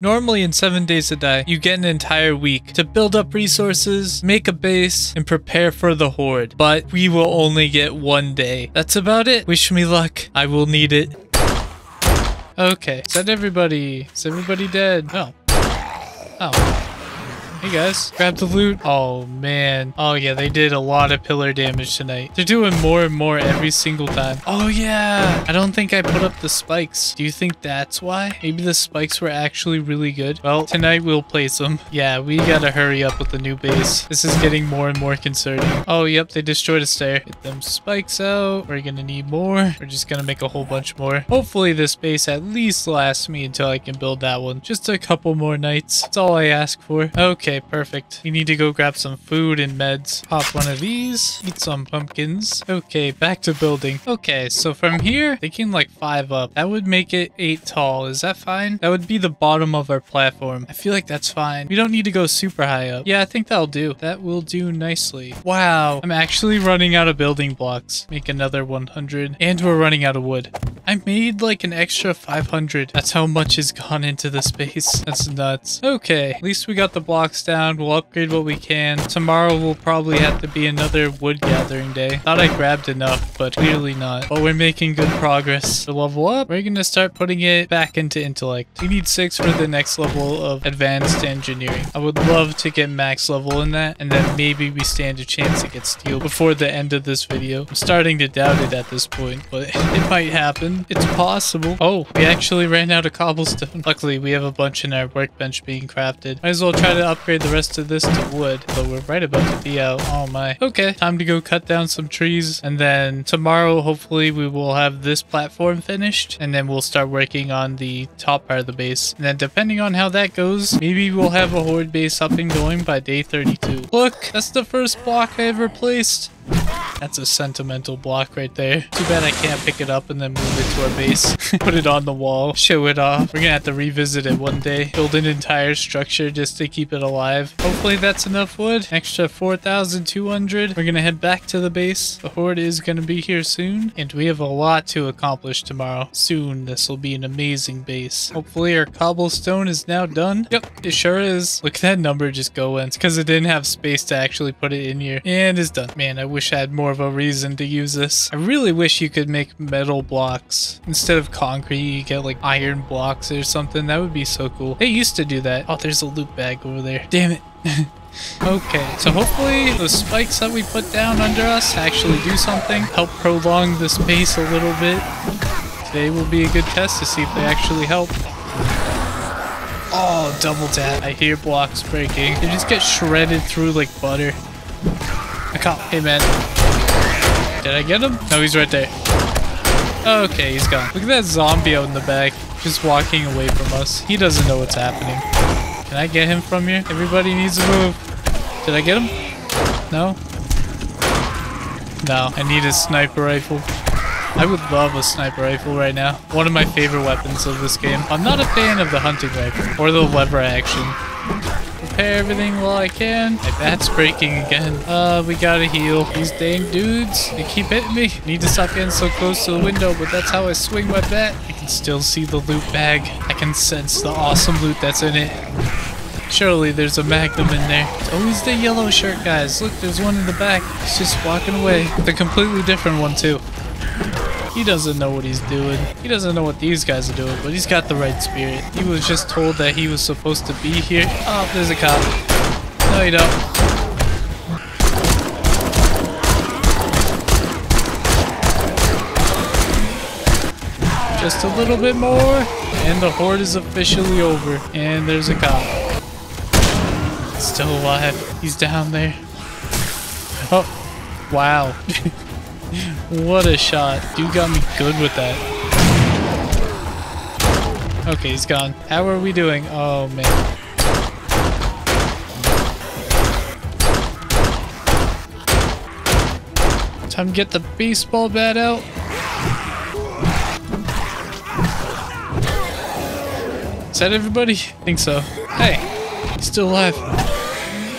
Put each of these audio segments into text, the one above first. Normally in 7 Days to Die, you get an entire week to build up resources, make a base, and prepare for the horde. But we will only get 1 day. That's about it. Wish me luck. I will need it. Okay. Is that everybody? Is everybody dead? Oh. Oh. Hey guys. Grab the loot. Oh man. Oh yeah, they did a lot of pillar damage tonight. They're doing more and more every single time. Oh yeah. I don't think I put up the spikes. Do you think that's why? Maybe the spikes were actually really good. Well, tonight we'll place them. Yeah, we gotta hurry up with the new base. This is getting more and more concerning. Oh yep, they destroyed a stair. Get them spikes out. We're gonna need more. We're just gonna make a whole bunch more. Hopefully this base at least lasts me until I can build that one. Just a couple more nights. That's all I ask for. Okay, perfect. We need to go grab some food and meds. Pop one of these. Eat some pumpkins. Okay, back to building. Okay, so from here, they came like 5 up. That would make it 8 tall. Is that fine? That would be the bottom of our platform. I feel like that's fine. We don't need to go super high up. Yeah, I think that'll do. That will do nicely. Wow, I'm actually running out of building blocks. Make another 100. And we're running out of wood. I made like an extra 500. That's how much has gone into the space. That's nuts. Okay, at least we got the blocks down. We'll upgrade what we can. Tomorrow will probably have to be another wood gathering day. Thought I grabbed enough, but clearly not. But we're making good progress. To level up, we're gonna start putting it back into intellect. We need 6 for the next level of advanced engineering. I would love to get max level in that, and then maybe we stand a chance to get steel before the end of this video. I'm starting to doubt it at this point, but it might happen. It's possible. Oh, we actually ran out of cobblestone. Luckily, we have a bunch in our workbench being crafted. Might as well try to upgrade the rest of this to wood, but we're right about to be out. Oh my. Okay, time to go cut down some trees, and then tomorrow hopefully we will have this platform finished, and then we'll start working on the top part of the base, and then depending on how that goes, maybe we'll have a horde base up and going by day 32. Look, that's the first block I ever placed. That's a sentimental block right there. Too bad I can't pick it up and then move it to our base. Put it on the wall. Show it off. We're gonna have to revisit it one day. Build an entire structure just to keep it alive. Hopefully that's enough wood. Extra 4,200. We're gonna head back to the base. The horde is gonna be here soon. And we have a lot to accomplish tomorrow. Soon this will be an amazing base. Hopefully our cobblestone is now done. Yep, it sure is. Look at that number just go in. It's because it didn't have space to actually put it in here. And it's done. Man, I wish I had more of a reason to use this. I really wish you could make metal blocks instead of concrete. You get like iron blocks or something. That would be so cool. They used to do that. Oh, there's a loot bag over there. Damn it. Okay, so hopefully the spikes that we put down under us actually do something. Help prolong the space a little bit. Today will be a good test to see if they actually help. Oh, double tap. I hear blocks breaking. They just get shredded through like butter. I can't. Hey man. Did I get him? No, he's right there. Okay, he's gone. Look at that zombie out in the back, just walking away from us. He doesn't know what's happening. Can I get him from here? Everybody needs to move. Did I get him? No? No, I need a sniper rifle. I would love a sniper rifle right now. One of my favorite weapons of this game. I'm not a fan of the hunting rifle or the lever action. Repair everything while I can. My bat's breaking again. We gotta heal. These dang dudes, they keep hitting me. I need to stop getting so close to the window, but that's how I swing my bat. I can still see the loot bag. I can sense the awesome loot that's in it. Surely there's a magnum in there. It's always the yellow shirt guys. Look, there's one in the back. He's just walking away. The completely different one too. He doesn't know what he's doing. He doesn't know what these guys are doing, but he's got the right spirit. He was just told that he was supposed to be here. Oh, there's a cop. No, you don't. Just a little bit more, and the horde is officially over. And there's a cop. Still alive. He's down there. Oh, wow. What a shot. Dude got me good with that. Okay, he's gone. How are we doing? Oh, man. Time to get the baseball bat out. Is that everybody? I think so. Hey, he's still alive.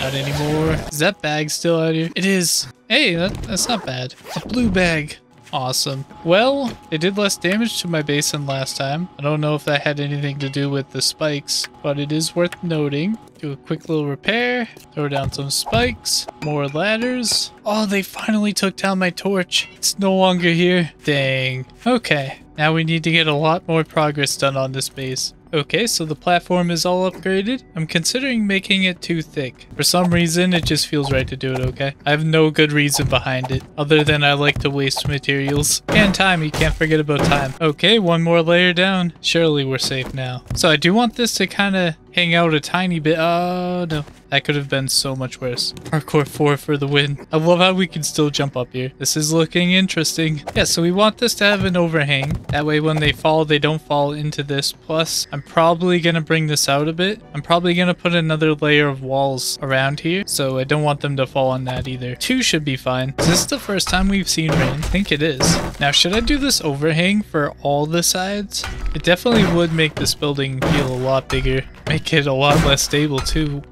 Not anymore. Is that bag still out here? It is. Hey, that's not bad. A blue bag. Awesome. Well, it did less damage to my base than last time. I don't know if that had anything to do with the spikes, but it is worth noting. Do a quick little repair, throw down some spikes, more ladders. Oh, they finally took down my torch. It's no longer here. Dang. Okay, now we need to get a lot more progress done on this base. Okay, so the platform is all upgraded. I'm considering making it too thick. For some reason, it just feels right to do it, okay? I have no good reason behind it, other than I like to waste materials. And time, you can't forget about time. Okay, one more layer down. Surely we're safe now. So I do want this to kind of hang out a tiny bit. Oh, no. That could have been so much worse. Hardcore 4 for the win. I love how we can still jump up here. This is looking interesting. Yeah, so we want this to have an overhang. That way when they fall, they don't fall into this. Plus, I'm probably going to bring this out a bit. I'm probably going to put another layer of walls around here. So I don't want them to fall on that either. 2 should be fine. Is this the first time we've seen rain? I think it is. Now, should I do this overhang for all the sides? It definitely would make this building feel a lot bigger. Make it a lot less stable too.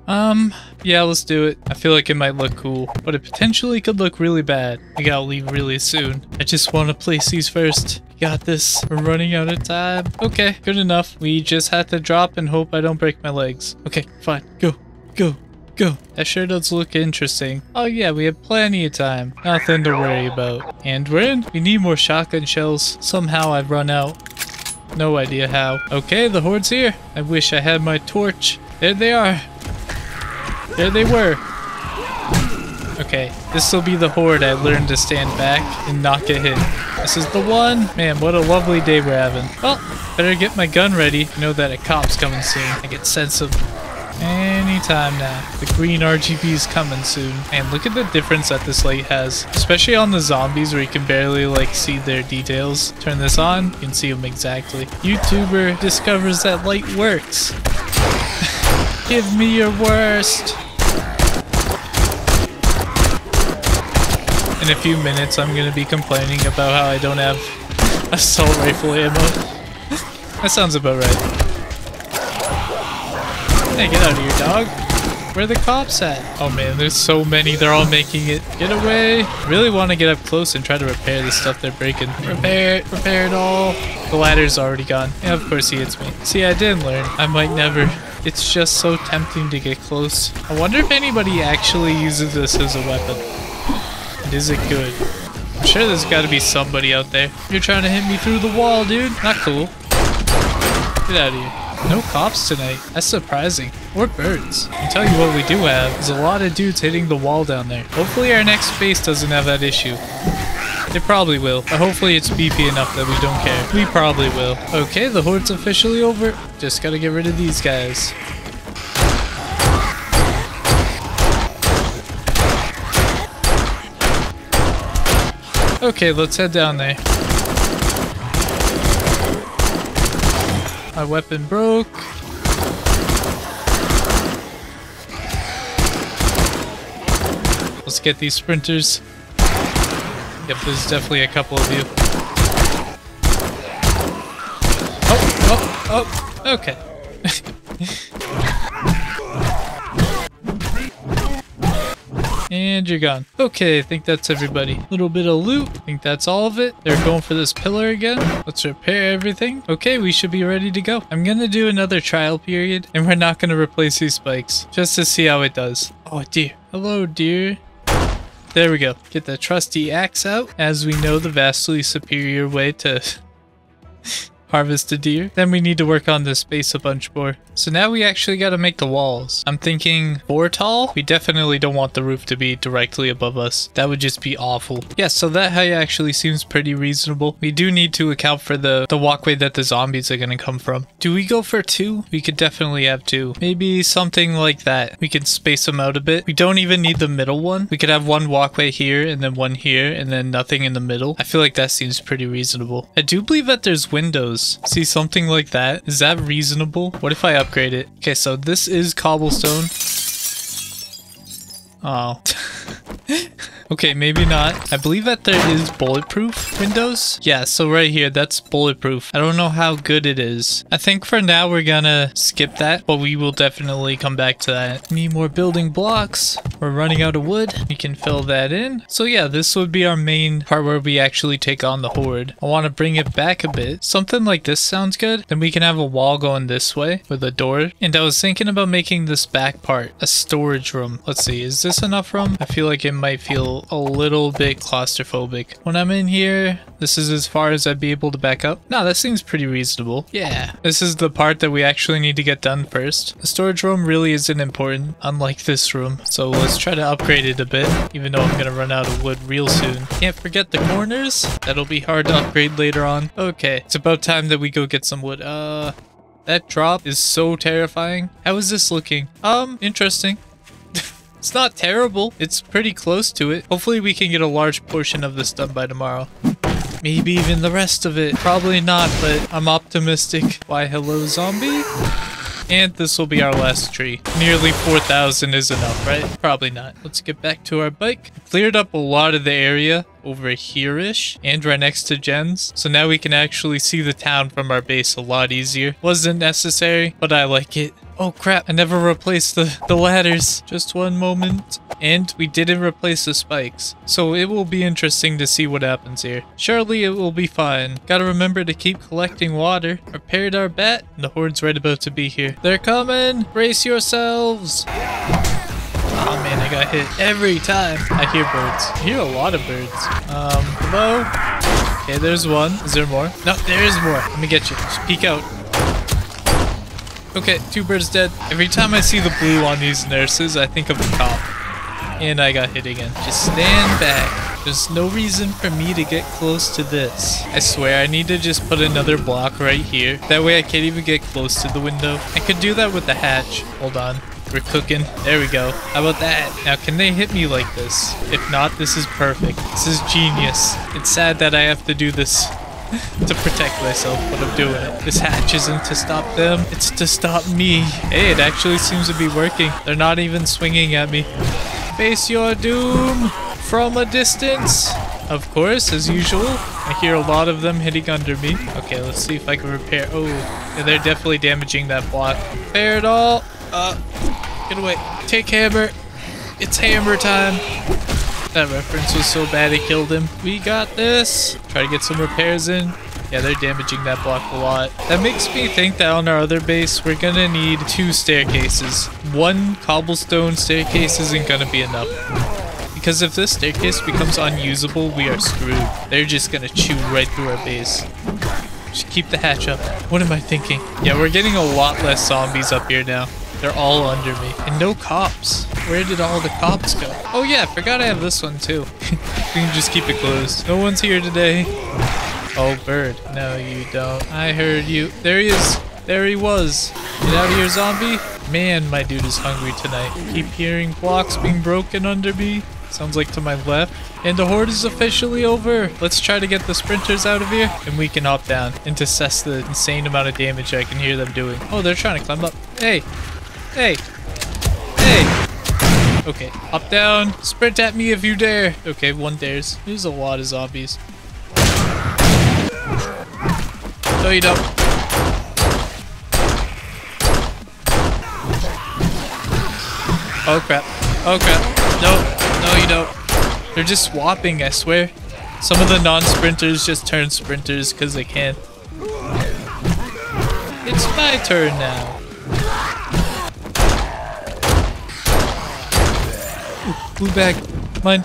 Yeah, let's do it. I feel like it might look cool, but it potentially could look really bad. We gotta leave really soon. I just want to place these first. Got this. We're running out of time. Okay, good enough. We just had to drop and hope I don't break my legs. Okay, fine. Go, go, go. That sure does look interesting. Oh yeah, we have plenty of time. Nothing to worry about. And we're in. We need more shotgun shells. Somehow I've run out. No idea how. Okay, the horde's here. I wish I had my torch. There they are. There they were. Okay, this will be the horde I learned to stand back and not get hit. This is the one. Man, what a lovely day we're having. Well, better get my gun ready. I know that a cop's coming soon. I get sense of any time now. The green RGB's coming soon. And look at the difference that this light has. Especially on the zombies where you can barely like see their details. Turn this on, you can see them exactly. YouTuber discovers that light works. Give me your worst. In a few minutes, I'm going to be complaining about how I don't have assault rifle ammo. That sounds about right. Hey, get out of here, dog. Where are the cops at? Oh man, there's so many. They're all making it. Get away. Really want to get up close and try to repair the stuff they're breaking. Repair it. Repair it all. The ladder's already gone. Yeah, of course he hits me. See, I didn't learn. I might never. It's just so tempting to get close. I wonder if anybody actually uses this as a weapon. And is it good? I'm sure there's gotta be somebody out there. You're trying to hit me through the wall, dude. Not cool. Get out of here. No cops tonight. That's surprising. Or birds. I'll tell you what we do have is a lot of dudes hitting the wall down there. Hopefully our next base doesn't have that issue. It probably will, but hopefully it's beefy enough that we don't care. We probably will. Okay, the horde's officially over. Just gotta get rid of these guys. Okay, let's head down there. My weapon broke. Let's get these sprinters. Yep, there's definitely a couple of you. Oh, oh, oh, okay. And you're gone. Okay, I think that's everybody. Little bit of loot. I think that's all of it. They're going for this pillar again. Let's repair everything. Okay, we should be ready to go. I'm gonna do another trial period, and we're not gonna replace these spikes, just to see how it does. Oh dear. Hello, dear. There we go. Get the trusty axe out. As we know, the vastly superior way to harvest a deer. Then we need to work on this base a bunch more. So now we actually got to make the walls. I'm thinking 4 tall. We definitely don't want the roof to be directly above us. That would just be awful. Yeah, so that height actually seems pretty reasonable. We do need to account for the walkway that the zombies are going to come from. Do we go for 2? We could definitely have 2. Maybe something like that. We can space them out a bit. We don't even need the middle one. We could have one walkway here and then one here and then nothing in the middle. I feel like that seems pretty reasonable. I do believe that there's windows. See, something like that. Is that reasonable? What if I upgrade it? Okay, so this is cobblestone. Oh. Okay, maybe not. I believe that there is bulletproof windows. Yeah, so right here, that's bulletproof. I don't know how good it is. I think for now we're gonna skip that, but we will definitely come back to that. Need more building blocks. We're running out of wood. We can fill that in. So yeah, this would be our main part where we actually take on the horde. I want to bring it back a bit. Something like this sounds good. Then we can have a wall going this way with a door. And I was thinking about making this back part a storage room. Let's see, is this enough room? I feel like it might feel a little bit claustrophobic. When I'm in here, this is as far as I'd be able to back up. No, that seems pretty reasonable. Yeah. This is the part that we actually need to get done first. The storage room really isn't important, unlike this room. So let's try to upgrade it a bit, even though I'm gonna run out of wood real soon. Can't forget the corners. That'll be hard to upgrade later on. Okay, it's about time that we go get some wood. That drop is so terrifying. How is this looking? Interesting. It's not terrible. It's pretty close to it. Hopefully we can get a large portion of this done by tomorrow. Maybe even the rest of it. Probably not, but I'm optimistic. Why, hello, zombie? And this will be our last tree. Nearly 4,000 is enough, right? Probably not. Let's get back to our bike. Cleared up a lot of the area over here-ish and right next to Jen's. So now we can actually see the town from our base a lot easier. Wasn't necessary, but I like it. Oh crap, I never replaced the ladders. Just one moment. And we didn't replace the spikes. So it will be interesting to see what happens here. Surely it will be fine. Gotta remember to keep collecting water. Repaired our bat. And the horde's right about to be here. They're coming! Brace yourselves! Oh man, I got hit every time. I hear birds. I hear a lot of birds. Hello? Okay, there's one. Is there more? No, there is more. Let me get you. Just peek out. Okay, two birds dead. Every time I see the blue on these nurses, I think of the cop. And I got hit again. Just stand back. There's no reason for me to get close to this. I swear, I need to just put another block right here. That way I can't even get close to the window. I could do that with the hatch. Hold on. We're cooking. There we go. How about that? Now, can they hit me like this? If not, this is perfect. This is genius. It's sad that I have to do this to protect myself, but I'm doing it. This hatch isn't to stop them, it's to stop me. Hey, it actually seems to be working. They're not even swinging at me. Face your doom from a distance. Of course, as usual. I hear a lot of them hitting under me. Okay, let's see if I can repair. Oh, yeah, they're definitely damaging that block. Repair it all. Get away. Take hammer. It's hammer time. That reference was so bad it killed him. We got this. Try to get some repairs in. Yeah, they're damaging that block a lot. That makes me think that on our other base, we're gonna need two staircases. One cobblestone staircase isn't gonna be enough. Because if this staircase becomes unusable, we are screwed. They're just gonna chew right through our base. Just keep the hatch up. What am I thinking? Yeah, we're getting a lot less zombies up here now. They're all under me. And no cops. Where did all the cops go? Oh yeah, I forgot I have this one too. We can just keep it closed. No one's here today. Oh, bird. No, you don't. I heard you. There he is. There he was. Get out of here, zombie. Man, my dude is hungry tonight. Keep hearing blocks being broken under me. Sounds like to my left. And the horde is officially over. Let's try to get the sprinters out of here. And we can hop down and assess the insane amount of damage I can hear them doing. Oh, they're trying to climb up. Hey. Hey! Hey! Okay, hop down. Sprint at me if you dare. Okay, one dares. There's a lot of zombies. No, you don't. Oh, crap. Oh, crap. No. No, you don't. They're just swapping, I swear. Some of the non-sprinters just turn sprinters because they can. It's my turn now. Blue bag. Mine.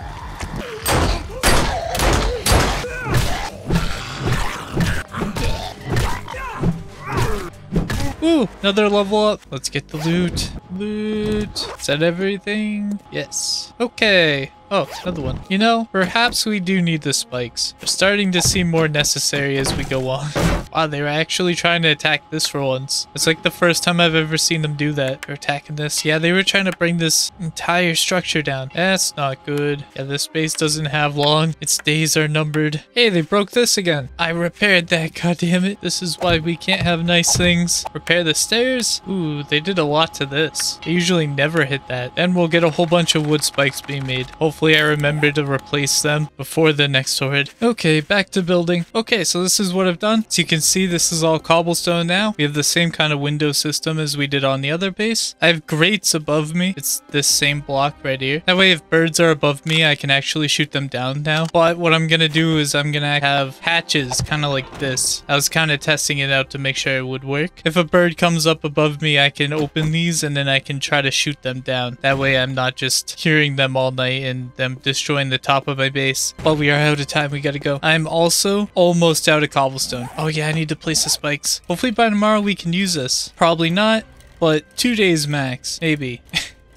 Ooh, another level up. Let's get the loot. Loot. Is that everything? Yes. Okay. Oh, another one. You know, perhaps we do need the spikes. We're starting to seem more necessary as we go on. Wow, they were actually trying to attack this for once. It's like the first time I've ever seen them do that. They're attacking this. Yeah, they were trying to bring this entire structure down. That's not good. Yeah, this base doesn't have long. Its days are numbered. Hey, they broke this again. I repaired that, goddammit. This is why we can't have nice things. Repair the stairs. Ooh, they did a lot to this. They usually never hit that. Then we'll get a whole bunch of wood spikes being made. Hopefully I remember to replace them before the next horde. Okay, back to building. Okay, so this is what I've done. So you can see this is all cobblestone now. We have the same kind of window system as we did on the other base. I have grates above me. It's this same block right here. That way if birds are above me, I can actually shoot them down now. But what I'm gonna do is I'm gonna have hatches kind of like this. I was kind of testing it out to make sure it would work. If a bird comes up above me, I can open these and then I can try to shoot them down. That way I'm not just hearing them all night and them destroying the top of my base. But we are out of time. We gotta go. I'm also almost out of cobblestone. Oh yeah, I need to place the spikes. Hopefully by tomorrow we can use this. Probably not, but 2 days max, maybe.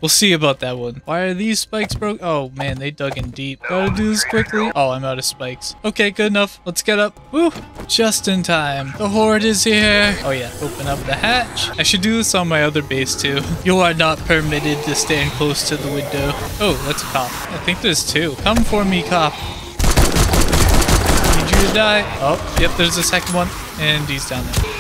We'll see about that one. Why are these spikes broke? Oh man, they dug in deep. Gotta do this quickly. Oh, I'm out of spikes. Okay, good enough. Let's get up. Woo! Just in time. The horde is here. Oh yeah, open up the hatch. I should do this on my other base too. You are not permitted to stand close to the window. Oh, that's a cop. I think there's two. Come for me, cop. Need you to die. Oh, yep, there's a second one. And he's down there.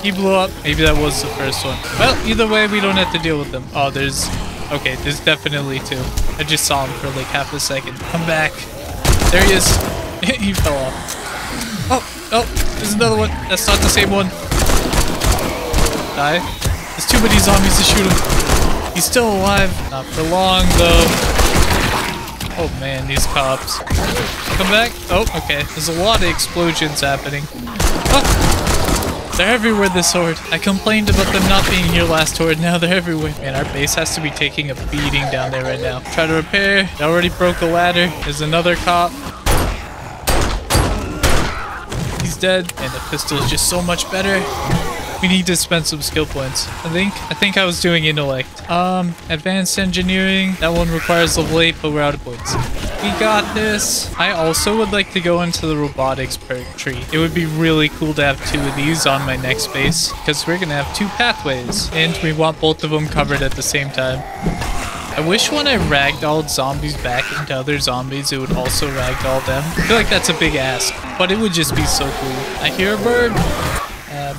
He blew up. Maybe that was the first one. Well, either way, we don't have to deal with them. Oh, there's... Okay, there's definitely two. I just saw him for like half a second. Come back. There he is. He fell off. Oh, oh, there's another one. That's not the same one. Die. There's too many zombies to shoot him. He's still alive. Not for long, though. Oh man, these cops. Come back. Oh, okay. There's a lot of explosions happening. Oh! They're everywhere, this horde. I complained about them not being here last horde. Now they're everywhere. Man, our base has to be taking a beating down there right now. Try to repair. They already broke a ladder. There's another cop. He's dead. And the pistol is just so much better. We need to spend some skill points. I think I was doing intellect. Advanced engineering. That one requires level 8, but we're out of points. We got this. I also would like to go into the robotics perk tree. It would be really cool to have two of these on my next base, because we're going to have two pathways, and we want both of them covered at the same time. I wish when I ragdolled zombies back into other zombies, it would also ragdoll them. I feel like that's a big ask, but it would just be so cool. I hear a bird.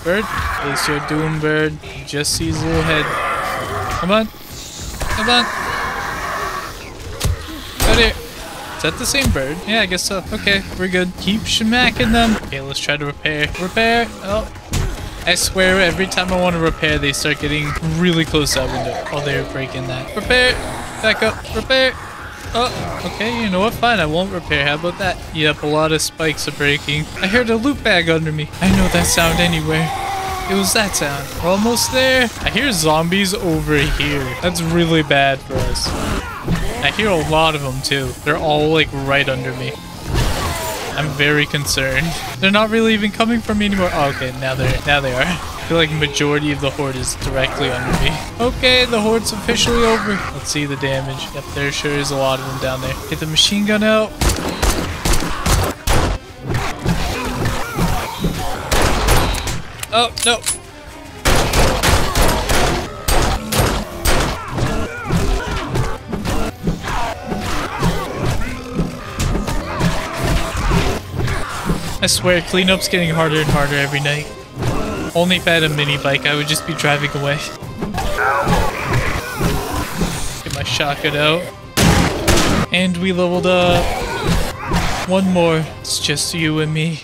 Bird, face your doom, bird. You just see his little head. Come on. Come on. Out here. Is that the same bird? Yeah, I guess so. Okay, we're good. Keep shmacking them. Okay, let's try to repair. Repair. Oh. I swear every time I want to repair, they start getting really close to that window. Oh, they're breaking that. Repair. Back up. Repair. Oh, okay, you know what? Fine, I won't repair. How about that? Yep, a lot of spikes are breaking. I heard a loot bag under me. I know that sound anywhere. It was that sound. We're almost there. I hear zombies over here. That's really bad for us. I hear a lot of them, too. They're all, like, right under me. I'm very concerned. They're not really even coming for me anymore. Oh, okay, now they are. I feel like the majority of the horde is directly under me. Okay, the horde's officially over. Let's see the damage. Yep, there sure is a lot of them down there. Get the machine gun out. Oh, no. I swear, cleanup's getting harder and harder every night. Only if I had a mini bike, I would just be driving away. Get my shotgun out. And we leveled up. One more. It's just you and me.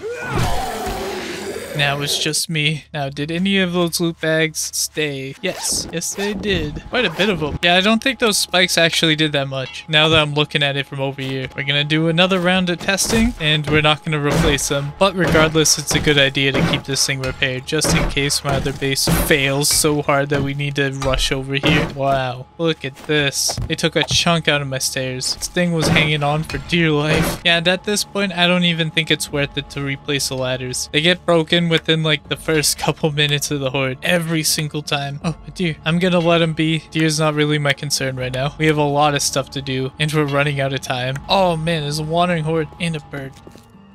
Now it's just me. Now, did any of those loot bags stay? Yes. Yes, they did. Quite a bit of them. Yeah, I don't think those spikes actually did that much. Now that I'm looking at it from over here. We're going to do another round of testing, and we're not going to replace them. But regardless, it's a good idea to keep this thing repaired, just in case my other base fails so hard that we need to rush over here. Wow. Look at this. They took a chunk out of my stairs. This thing was hanging on for dear life. Yeah, and at this point, I don't even think it's worth it to replace the ladders. They get broken within like the first couple minutes of the horde every single time. Oh, a deer. I'm gonna let him be. Deer's not really my concern right now. We have a lot of stuff to do and we're running out of time. Oh man, there's a wandering horde and a bird.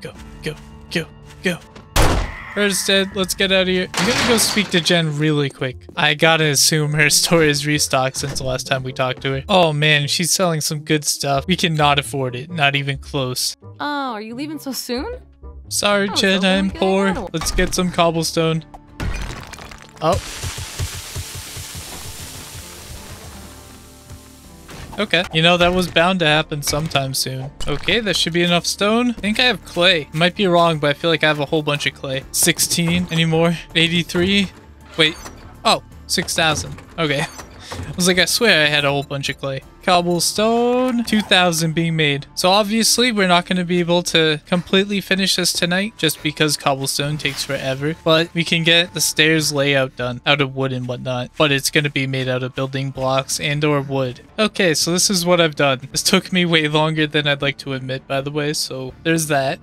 Go, go, go, go. Bird's dead. Let's get out of here. I'm gonna go speak to Jen really quick. I gotta assume her store is restocked since the last time we talked to her. Oh man, she's selling some good stuff. We cannot afford it. Not even close. Oh, are you leaving so soon? Sorry, Jen, I'm poor. Let's get some cobblestone. Oh. Okay. You know, that was bound to happen sometime soon. Okay, that should be enough stone. I think I have clay. Might be wrong, but I feel like I have a whole bunch of clay. 16 anymore? 83? Wait. Oh, 6,000. Okay. I was like, I swear I had a whole bunch of clay. Cobblestone, 2,000 being made. So obviously we're not going to be able to completely finish this tonight just because cobblestone takes forever, but we can get the stairs layout done out of wood and whatnot, but it's going to be made out of building blocks and or wood. Okay, so this is what I've done. This took me way longer than I'd like to admit, by the way, so there's that.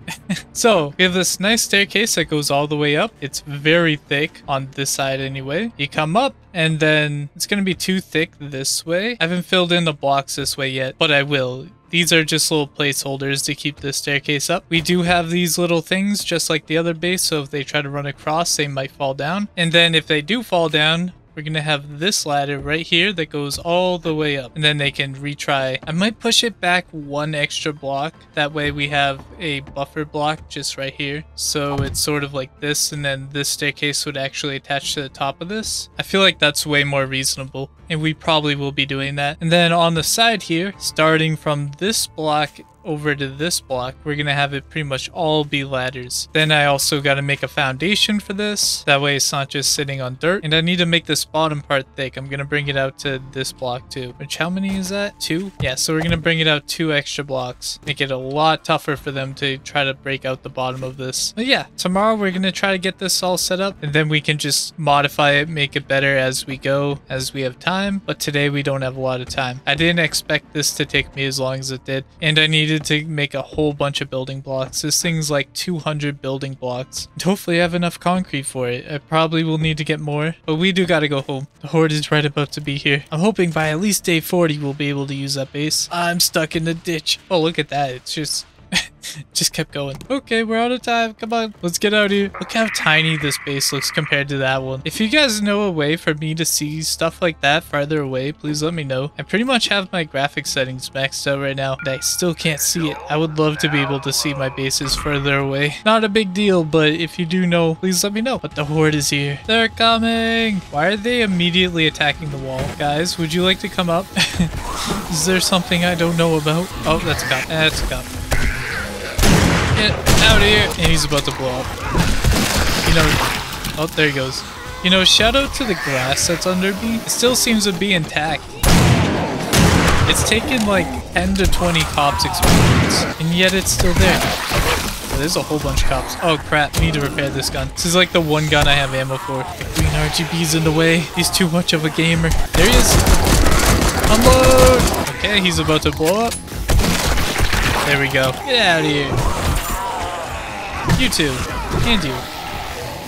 So we have this nice staircase that goes all the way up. It's very thick on this side anyway. You come up and then it's going to be too thick this way. I haven't filled in the blocks this way yet, but I will. These are just little placeholders to keep the staircase up. We do have these little things just like the other base, so if they try to run across, they might fall down. And then if they do fall down, we're going to have this ladder right here that goes all the way up, and then they can retry. I might push it back one extra block. That way we have a buffer block just right here. So it's sort of like this, and then this staircase would actually attach to the top of this. I feel like that's way more reasonable, and we probably will be doing that. And then on the side here, starting from this block over to this block, we're gonna have it pretty much all be ladders. Then I also gotta make a foundation for this, that way it's not just sitting on dirt. And I need to make this bottom part thick. I'm gonna bring it out to this block too, which how many is that? 2? Yeah, so we're gonna bring it out 2 extra blocks, make it a lot tougher for them to try to break out the bottom of this. But yeah, tomorrow we're gonna try to get this all set up, and then we can just modify it, make it better as we go, as we have time. But today we don't have a lot of time. I didn't expect this to take me as long as it did, and I needed to make a whole bunch of building blocks. This thing's like 200 building blocks. Hopefully I have enough concrete for it. I probably will need to get more, but we do gotta go home. The horde is right about to be here. I'm hoping by at least day 40 we'll be able to use that base. I'm stuck in the ditch. Oh, look at that. It's just just kept going. Okay, we're out of time. Come on, let's get out of here. Look how tiny this base looks compared to that one. If you guys know a way for me to see stuff like that farther away, please let me know. I pretty much have my graphic settings maxed out right now, and I still can't see it. I would love to be able to see my bases further away. Not a big deal, but if you do know, please let me know. But the horde is here. They're coming. Why are they immediately attacking the wall? Guys, would you like to come up? Is there something I don't know about? Oh, that's a cop. That's a cop. Get out of here. And he's about to blow up. You know, oh, there he goes. You know, shout out to the grass that's under me. It still seems to be intact. It's taken like 10 to 20 cops experience, and yet it's still there. Oh, there's a whole bunch of cops. Oh crap, need to repair this gun. This is like the one gun I have ammo for. The green RGB's in the way. He's too much of a gamer. There he is. Unload. Okay, he's about to blow up. There we go. Get out of here. You too. And you.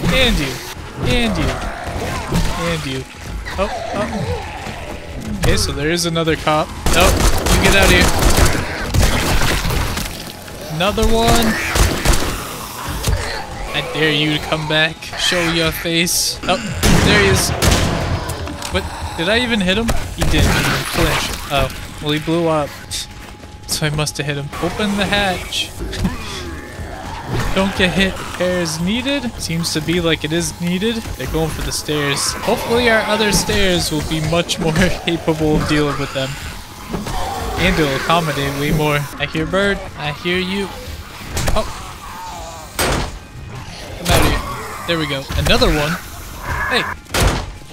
And you. And you. And you. Oh, oh. Okay, so there is another cop. Nope. You get out of here. Another one. I dare you to come back. Show your face. Oh, there he is. What? Did I even hit him? He didn't even flinch. Oh, well, he blew up. So I must have hit him. Open the hatch. Don't get hit. Repair is needed. Seems to be like it is needed. They're going for the stairs. Hopefully our other stairs will be much more capable of dealing with them. And it'll accommodate way more. I hear bird. I hear you. Oh. Come out of here. There we go. Another one. Hey.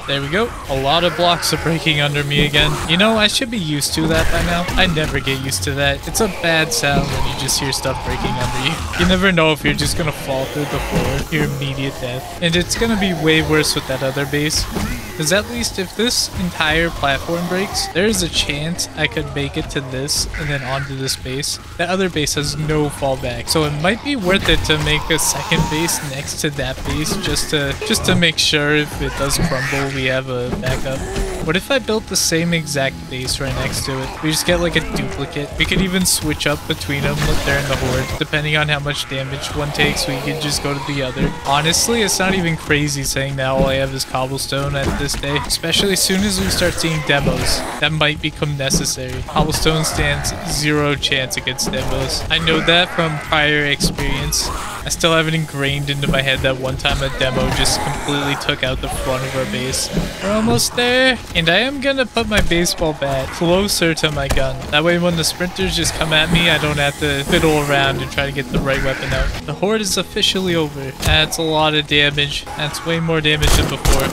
There we go. A lot of blocks are breaking under me again. You know, I should be used to that by now. I never get used to that. It's a bad sound when you just hear stuff breaking under you. You never know if you're just gonna fall through the floor, your immediate death. And it's gonna be way worse with that other base. Because at least if this entire platform breaks, there's a chance I could make it to this and then onto this base. That other base has no fallback. So it might be worth it to make a second base next to that base just to make sure if it does crumble, we have a backup. What if I built the same exact base right next to it? We just get like a duplicate. We could even switch up between them if they're in the horde. Depending on how much damage one takes, we could just go to the other. Honestly, it's not even crazy saying that all I have is cobblestone at this day. Especially as soon as we start seeing demos, that might become necessary. Cobblestone stands zero chance against demos. I know that from prior experience. I still have it ingrained into my head that one time a demo just completely took out the front of our base. We're almost there. And I am gonna put my baseball bat closer to my gun. That way when the sprinters just come at me, I don't have to fiddle around and try to get the right weapon out. The horde is officially over. That's a lot of damage. That's way more damage than before.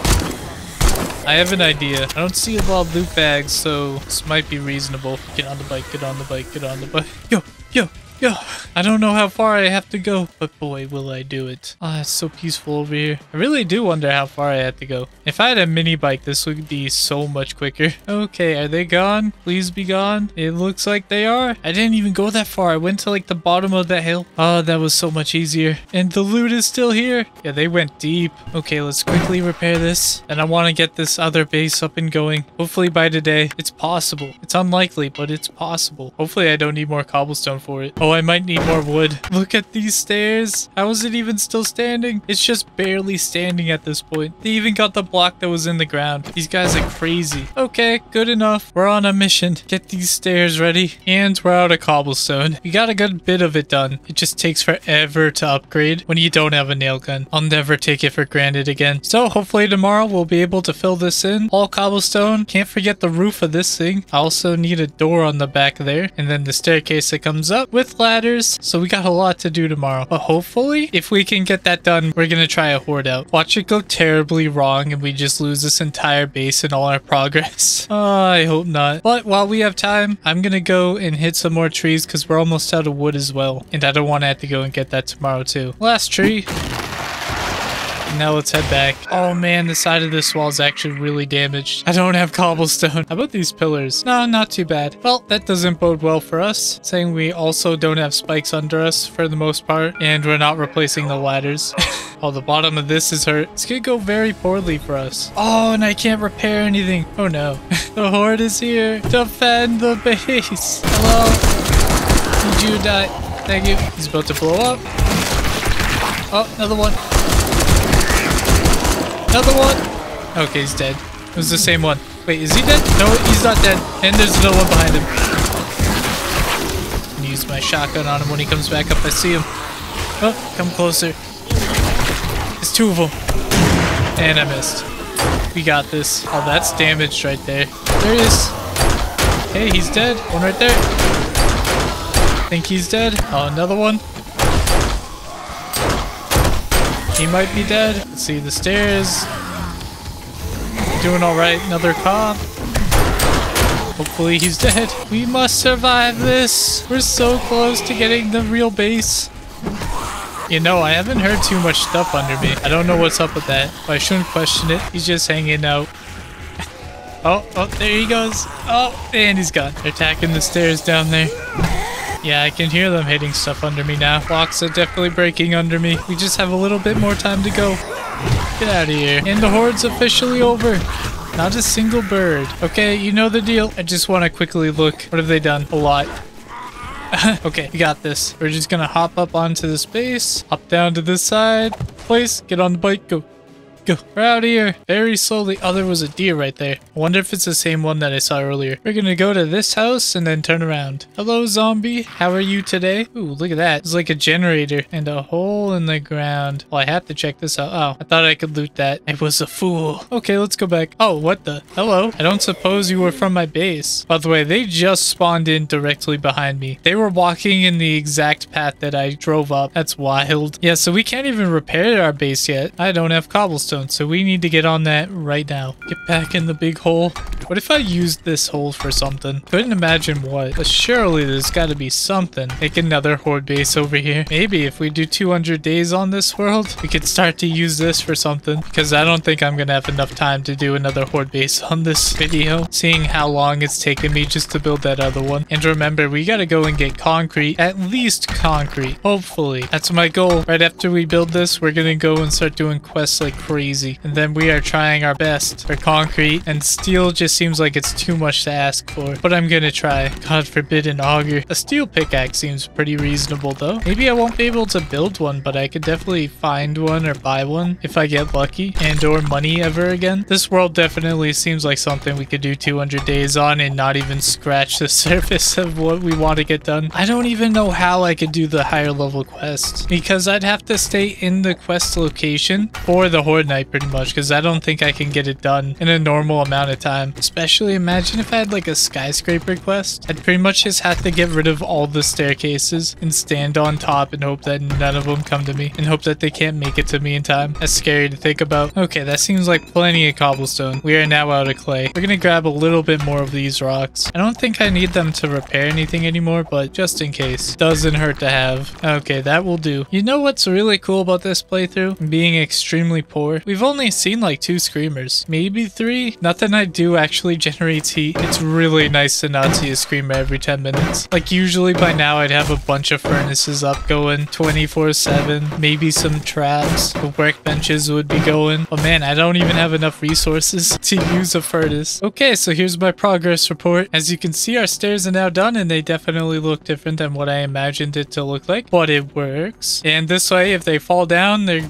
I have an idea. I don't see a lot of loot bags, so this might be reasonable. Get on the bike, get on the bike, get on the bike. Yo, yo. Yo, I don't know how far I have to go, but boy, will I do it. Ah, it's so peaceful over here. I really do wonder how far I have to go. If I had a mini bike, this would be so much quicker. Okay, are they gone? Please be gone. It looks like they are. I didn't even go that far. I went to like the bottom of that hill. Oh, that was so much easier. And the loot is still here. Yeah, they went deep. Okay, let's quickly repair this. And I want to get this other base up and going. Hopefully by today. It's possible. It's unlikely, but it's possible. Hopefully I don't need more cobblestone for it. Oh, I might need more wood. Look at these stairs. How is it even still standing? It's just barely standing at this point. They even got the block that was in the ground. These guys are crazy. Okay, good enough. We're on a mission. Get these stairs ready. And we're out of cobblestone. We got a good bit of it done. It just takes forever to upgrade when you don't have a nail gun. I'll never take it for granted again. So hopefully tomorrow we'll be able to fill this in. All cobblestone. Can't forget the roof of this thing. I also need a door on the back there. And then the staircase that comes up with ladders, so we got a lot to do tomorrow, but hopefully if we can get that done, we're gonna try a horde out. Watch it go terribly wrong and we just lose this entire base and all our progress. I hope not, but while we have time, I'm gonna go and hit some more trees because we're almost out of wood as well, and I don't want to have to go and get that tomorrow too. Last tree. Now let's head back. Oh man, the side of this wall is actually really damaged. I don't have cobblestone. How about these pillars? No, not too bad. Well, that doesn't bode well for us, saying we also don't have spikes under us for the most part, and we're not replacing the ladders. Oh, the bottom of this is hurt. This could go very poorly for us. Oh, and I can't repair anything. Oh no. The horde is here. Defend the base. Hello? Did you die? Thank you. He's about to blow up. Oh, another one. Another one! Okay, he's dead. It was the same one. Wait, is he dead? No, he's not dead. And there's another one behind him. I'm gonna use my shotgun on him when he comes back up. I see him. Oh, come closer. It's two of them. And I missed. We got this. Oh, that's damaged right there. There he is. Hey, he's dead. One right there. I think he's dead. Oh, another one. He might be dead. Let's see the stairs. Doing all right. Another cop. Hopefully he's dead. We must survive this. We're so close to getting the real base. You know, I haven't heard too much stuff under me. I don't know what's up with that, but I shouldn't question it. He's just hanging out. Oh, there he goes. Oh, and he's gone. They're attacking the stairs down there. Yeah, I can hear them hitting stuff under me now. Blocks are definitely breaking under me. We just have a little bit more time to go. Get out of here. And the horde's officially over. Not a single bird. Okay, you know the deal. I just want to quickly look. What have they done? A lot. Okay, we got this. We're just gonna hop up onto this base. Hop down to this side. Place. Get on the bike. Go. Go. We're out of here. Very slowly. Oh, there was a deer right there. I wonder if it's the same one that I saw earlier. We're gonna go to this house and then turn around. Hello, zombie. How are you today? Ooh, look at that. It's like a generator and a hole in the ground. Well, I have to check this out. Oh, I thought I could loot that. I was a fool. Okay, let's go back. Oh, what the? Hello. I don't suppose you were from my base. By the way, they just spawned in directly behind me. They were walking in the exact path that I drove up. That's wild. Yeah, so we can't even repair our base yet. I don't have cobblestone. So we need to get on that right now. Get back in the big hole. What if I used this hole for something? Couldn't imagine what, but surely there's gotta be something. Make another horde base over here. Maybe if we do 200 days on this world, we could start to use this for something, because I don't think I'm gonna have enough time to do another horde base on this video, seeing how long it's taken me just to build that other one. And remember, we gotta go and get concrete, at least concrete, hopefully. That's my goal. Right after we build this, we're gonna go and start doing quests like crazy, and then we are trying our best for concrete, and steel just seems like it's too much to ask for, but I'm gonna try. God forbid an auger. A steel pickaxe seems pretty reasonable though. Maybe I won't be able to build one, but I could definitely find one or buy one if I get lucky and or money ever again. This world definitely seems like something we could do 200 days on and not even scratch the surface of what we want to get done. I don't even know how I could do the higher level quests, because I'd have to stay in the quest location for the Horde Night pretty much, because I don't think I can get it done in a normal amount of time. Especially imagine if I had like a skyscraper quest. I'd pretty much just have to get rid of all the staircases and stand on top and hope that none of them come to me and hope that they can't make it to me in time. That's scary to think about. Okay, that seems like plenty of cobblestone. We are now out of clay. We're gonna grab a little bit more of these rocks. I don't think I need them to repair anything anymore, but just in case, doesn't hurt to have. Okay, that will do. You know what's really cool about this playthrough? Being extremely poor. We've only seen like 2 screamers, maybe 3. Nothing I do actually generates heat. It's really nice to not see a screamer every 10 minutes. Like usually by now I'd have a bunch of furnaces up going 24/7, maybe some traps, the workbenches would be going. Oh man, I don't even have enough resources to use a furnace. Okay, so here's my progress report. As you can see, our stairs are now done, and they definitely look different than what I imagined it to look like, but it works. And this way, if they fall down, they're...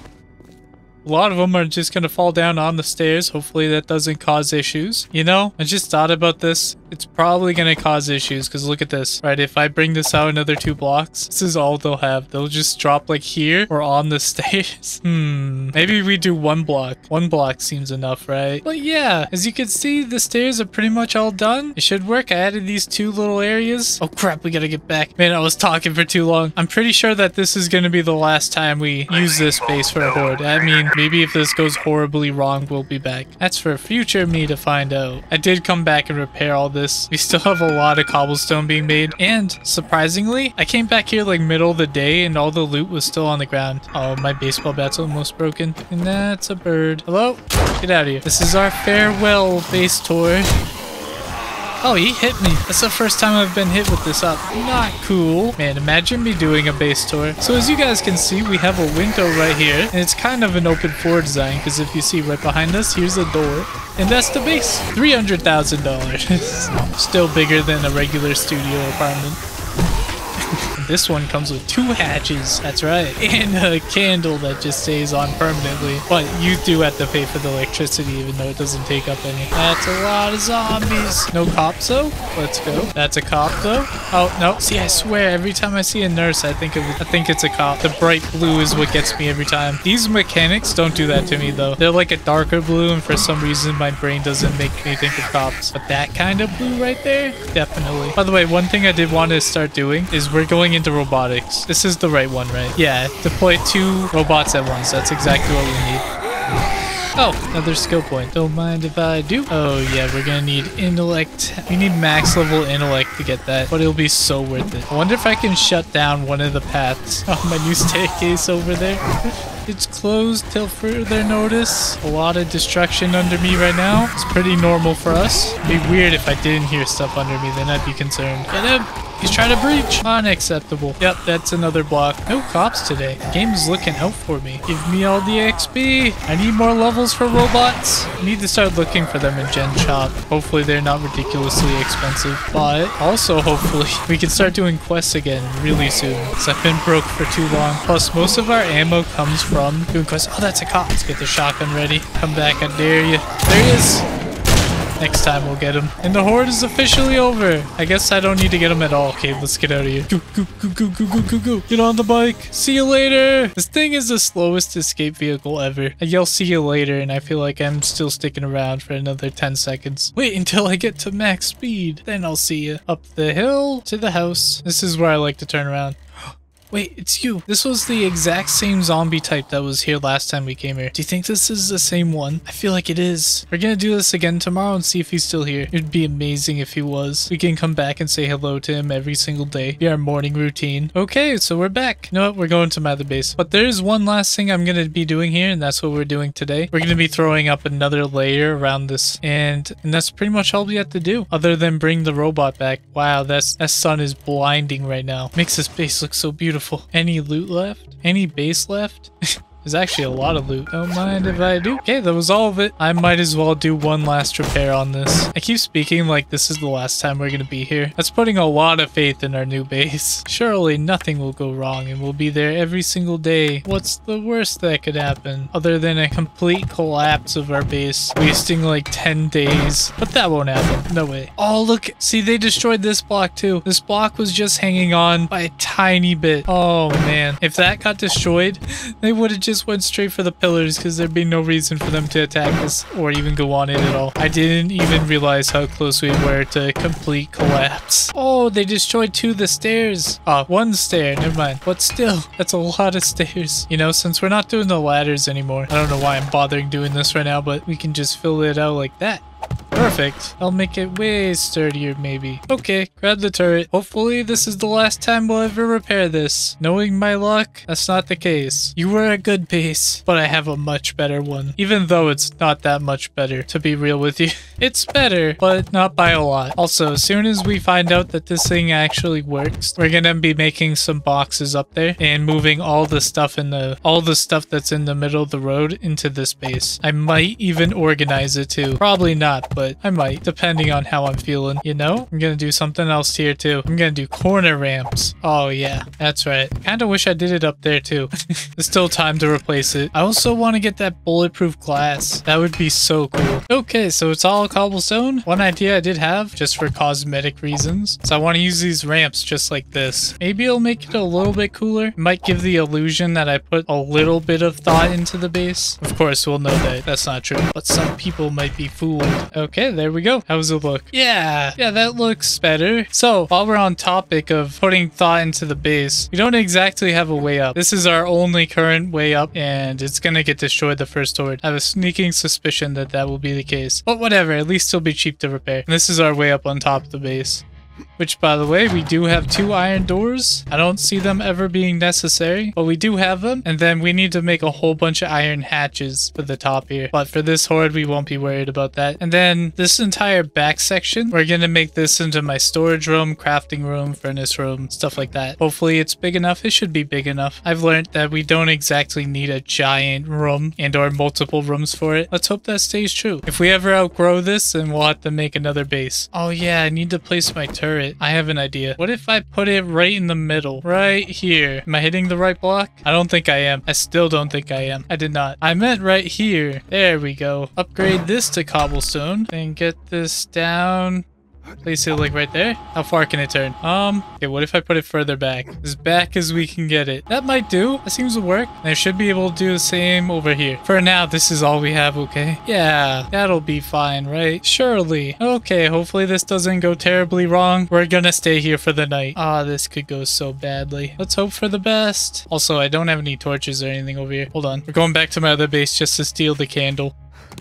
a lot of them are just going to fall down on the stairs. Hopefully that doesn't cause issues. You know, I just thought about this. It's probably going to cause issues because look at this. Right, if I bring this out another 2 blocks, this is all they'll have. They'll just drop like here or on the stairs. Maybe we do 1 block. 1 block seems enough, right? But yeah, as you can see, the stairs are pretty much all done. It should work. I added these 2 little areas. Oh crap, we got to get back. Man, I was talking for too long. I'm pretty sure that this is going to be the last time we use this base for a horde. I mean, maybe if this goes horribly wrong, we'll be back. That's for future me to find out. I did come back and repair all this. We still have a lot of cobblestone being made. And surprisingly, I came back here like middle of the day and all the loot was still on the ground. Oh, my baseball bat's almost broken. And that's a bird. Hello? Get out of here. This is our farewell base tour. Oh, he hit me. That's the first time I've been hit with this up. Not cool. Man, imagine me doing a base tour. So as you guys can see, we have a window right here. And it's kind of an open floor design, because if you see right behind us, here's a door. And that's the base. $300,000. Still bigger than a regular studio apartment. This one comes with 2 hatches, that's right, and a candle that just stays on permanently. But you do have to pay for the electricity, even though it doesn't take up any. That's a lot of zombies. No cops though? Let's go. That's a cop though? Oh no! See, I swear, every time I see a nurse, I think it's a cop. The bright blue is what gets me every time. These mechanics don't do that to me though. They're like a darker blue, and for some reason my brain doesn't make me think of cops. But that kind of blue right there, definitely. By the way, one thing I did want to start doing is we're going into robotics. This is the right one, right? Yeah, deploy 2 robots at once. That's exactly what we need. Oh, another skill point. Don't mind if I do. Oh yeah, we're gonna need intellect. We need max level intellect to get that, but it'll be so worth it. I wonder if I can shut down one of the paths. Oh, my new staircase over there. It's closed till further notice. A lot of destruction under me right now. It's pretty normal for us. It'd be weird if I didn't hear stuff under me, then I'd be concerned. Get him! He's trying to breach. Unacceptable. Yep, that's another block. No cops today. The game's looking out for me. Give me all the XP. I need more levels for robots. I need to start looking for them in Gen Shop. Hopefully they're not ridiculously expensive. But also hopefully we can start doing quests again really soon. Because I've been broke for too long. Plus most of our ammo comes from doing quests. Oh, that's a cop. Let's get the shotgun ready. Come back, I dare you. There he is. Next time we'll get him. And the horde is officially over. I guess I don't need to get him at all. Okay, let's get out of here. Go, go, go, go, go, go, go, go. Get on the bike. See you later. This thing is the slowest escape vehicle ever. I yell see you later and I feel like I'm still sticking around for another 10 seconds. Wait until I get to max speed. Then I'll see you. Up the hill to the house. This is where I like to turn around. Wait, it's you. This was the exact same zombie type that was here last time we came here. Do you think this is the same one? I feel like it is. We're gonna do this again tomorrow and see if he's still here. It'd be amazing if he was. We can come back and say hello to him every single day. Be our morning routine. Okay, so we're back. You know what? We're going to my other base. But there's one last thing I'm gonna be doing here, and that's what we're doing today. We're gonna be throwing up another layer around this, and that's pretty much all we have to do, other than bring the robot back. Wow, that sun is blinding right now. Makes this base look so beautiful. Any loot left? Any base left? There's actually a lot of loot. Don't mind if I do. Okay, that was all of it. I might as well do one last repair on this. I keep speaking like this is the last time we're gonna be here. That's putting a lot of faith in our new base. Surely nothing will go wrong and we'll be there every single day. What's the worst that could happen? Other than a complete collapse of our base, wasting like 10 days. But that won't happen. No way. Oh, look. See, they destroyed this block too. This block was just hanging on by a tiny bit. Oh, man. If that got destroyed, they would have just went straight for the pillars, because there'd be no reason for them to attack us or even go on it at all. I didn't even realize how close we were to complete collapse. Oh, they destroyed two of the stairs. Ah, one stair, never mind. But still, that's a lot of stairs. You know, since we're not doing the ladders anymore, I don't know why I'm bothering doing this right now, but we can just fill it out like that. Perfect. I'll make it way sturdier, maybe. Okay, grab the turret. Hopefully this is the last time we'll ever repair this. Knowing my luck, that's not the case. You were a good base, but I have a much better one. Even though it's not that much better, to be real with you. It's better, but not by a lot. Also, as soon as we find out that this thing actually works, we're gonna be making some boxes up there and moving all the stuff that's in the middle of the road into this base. I might even organize it too. Probably not, but I might, depending on how I'm feeling, you know? I'm gonna do something else here too. I'm gonna do corner ramps. Oh yeah, that's right. Kinda wish I did it up there too. It's still time to replace it. I also want to get that bulletproof glass. That would be so cool. Okay, so it's all cobblestone. One idea I did have, just for cosmetic reasons, so I want to use these ramps just like this. Maybe it'll make it a little bit cooler. It might give the illusion that I put a little bit of thought into the base. Of course, we'll know that that's not true, but some people might be fooled. Okay, there we go. How's it look? Yeah, that looks better. So while we're on topic of putting thought into the base, we don't exactly have a way up. This is our only current way up, and it's gonna get destroyed the first horde. I have a sneaking suspicion that that will be the case, but whatever, at least it'll be cheap to repair. And this is our way up on top of the base. Which, by the way, we do have two iron doors. I don't see them ever being necessary, but we do have them. And then we need to make a whole bunch of iron hatches for the top here. But for this horde, we won't be worried about that. And then this entire back section, we're going to make this into my storage room, crafting room, furnace room, stuff like that. Hopefully it's big enough. It should be big enough. I've learned that we don't exactly need a giant room and or multiple rooms for it. Let's hope that stays true. If we ever outgrow this, then we'll have to make another base. Oh yeah, I need to place my turret. I have an idea. What if I put it right in the middle? Right here. Am I hitting the right block? I don't think I am. I still don't think I am. I did not. I meant right here. There we go. Upgrade this to cobblestone and get this down. Place it like right there. How far can it turn? Okay, what if I put it further back? As back as we can get it. That might do. That seems to work. And I should be able to do the same over here. For now, this is all we have, okay? Yeah, that'll be fine, right? Surely. Okay, hopefully this doesn't go terribly wrong. We're gonna stay here for the night. Ah, this could go so badly. Let's hope for the best. Also, I don't have any torches or anything over here. Hold on. We're going back to my other base just to steal the candle.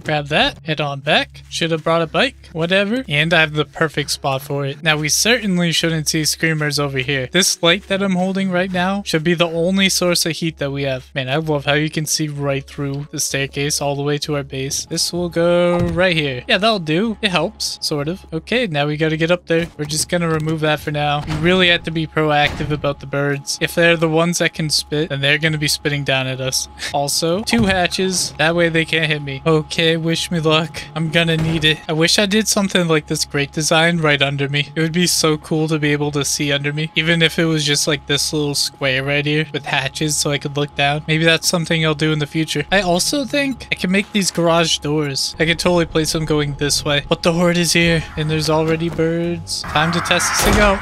Grab that, head on back. Should have brought a bike, whatever. And I have the perfect spot for it. Now, we certainly shouldn't see screamers over here. This light that I'm holding right now should be the only source of heat that we have. Man, I love how you can see right through the staircase all the way to our base. This will go right here. Yeah, that'll do. It helps, sort of. Okay, now we gotta get up there. We're just gonna remove that for now. You really have to be proactive about the birds. If they're the ones that can spit, then they're gonna be spitting down at us. Also, two hatches. That way they can't hit me. Okay. Okay, wish me luck. I'm gonna need it. I wish I did something like this grate design right under me. It would be so cool to be able to see under me, even if it was just like this little square right here with hatches so I could look down. Maybe that's something I'll do in the future. I also think I can make these garage doors. I could totally place them going this way. But the horde is here, and there's already birds. Time to test this thing out.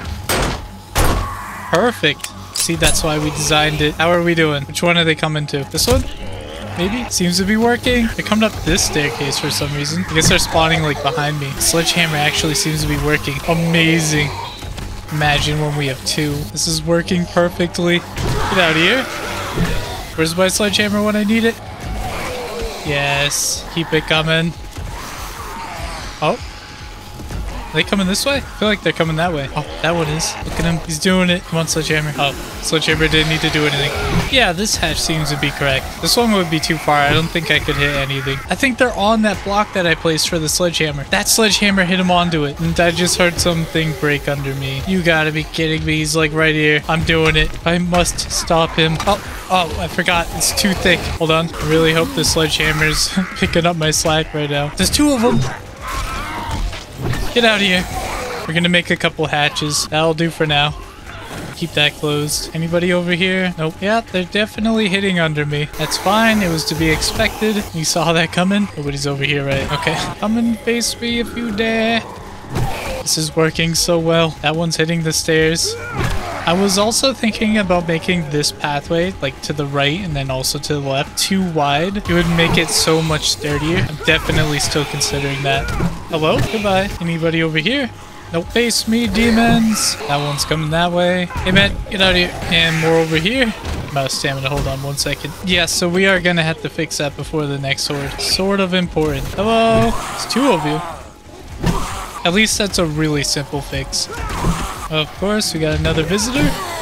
Perfect. See, that's why we designed it. How are we doing? Which one are they coming to? This one? Maybe? Seems to be working. They're coming up this staircase for some reason. I guess they're spawning like behind me. Sledgehammer actually seems to be working. Amazing. Imagine when we have two. This is working perfectly. Get out of here. Where's my sledgehammer when I need it? Yes. Keep it coming. Oh. Are they coming this way? I feel like they're coming that way. Oh, that one is. Look at him. He's doing it. Come on, sledgehammer. Oh, sledgehammer didn't need to do anything. Yeah, this hatch seems to be correct. This one would be too far. I don't think I could hit anything. I think they're on that block that I placed for the sledgehammer. That sledgehammer hit him onto it. And I just heard something break under me. You gotta be kidding me. He's like right here. I'm doing it. I must stop him. Oh, I forgot. It's too thick. Hold on. I really hope the sledgehammer's picking up my slack right now. There's two of them. Get out of here. We're gonna make a couple hatches. That'll do for now. Keep that closed. Anybody over here? Nope. Yeah, they're definitely hitting under me. That's fine. It was to be expected. You saw that coming? Nobody's over here, right? Okay. Come and face me if you dare. This is working so well. That one's hitting the stairs. I was also thinking about making this pathway, like to the right and then also to the left, too wide. It would make it so much sturdier. I'm definitely still considering that. Hello? Goodbye. Anybody over here? No, face me, demons. That one's coming that way. Hey, man, get out of here. And more over here. I'm out of stamina. Hold on one second. Yeah, so we are going to have to fix that before the next horde. Sort of important. Hello? There's two of you. At least that's a really simple fix. Of course, we got another visitor,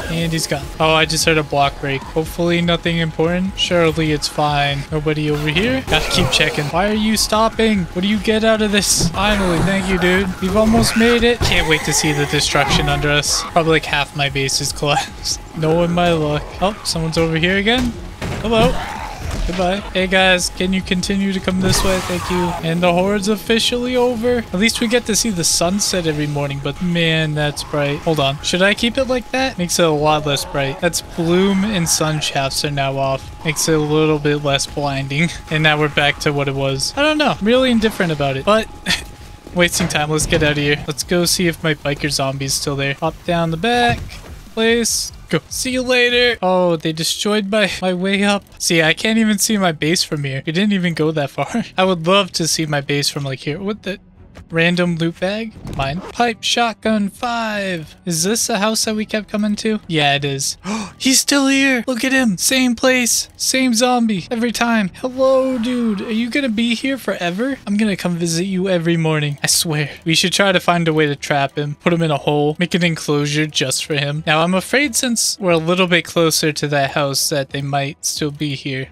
and he's gone. Oh, I just heard a block break. Hopefully nothing important. Surely it's fine. Nobody over here? Gotta keep checking. Why are you stopping? What do you get out of this? Finally, thank you, dude. We've almost made it. Can't wait to see the destruction under us. Probably like half my base is collapsed. Knowing my luck. Oh, someone's over here again. Hello. Goodbye. Hey guys, can you continue to come this way? Thank you. And the horde's officially over. At least we get to see the sunset every morning, but man, that's bright. Hold on. Should I keep it like that? Makes it a lot less bright. That's bloom and sun shafts are now off. Makes it a little bit less blinding. And now we're back to what it was. I don't know. I'm really indifferent about it, but wasting time. Let's get out of here. Let's go see if my biker zombie's still there. Pop down the back. Place. Go. See you later. Oh, they destroyed my way up. See, I can't even see my base from here. We didn't even go that far. I would love to see my base from like here. What the? Random loot bag? Mine. Pipe shotgun 5. Is this the house that we kept coming to? Yeah, it is. Oh, he's still here. Look at him. Same place. Same zombie. Every time. Hello, dude. Are you going to be here forever? I'm going to come visit you every morning. I swear. We should try to find a way to trap him. Put him in a hole. Make an enclosure just for him. Now, I'm afraid since we're a little bit closer to that house that they might still be here.